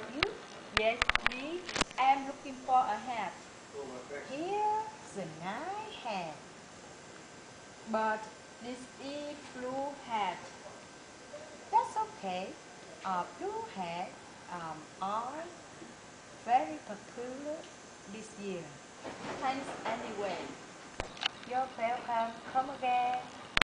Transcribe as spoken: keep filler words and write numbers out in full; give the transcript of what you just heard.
tell you, yes, please, I am looking for a hat. Here's a nice hat. But this is blue hat. That's okay. A blue hat um, are very popular this year. Thanks anyway. You're welcome. Come again.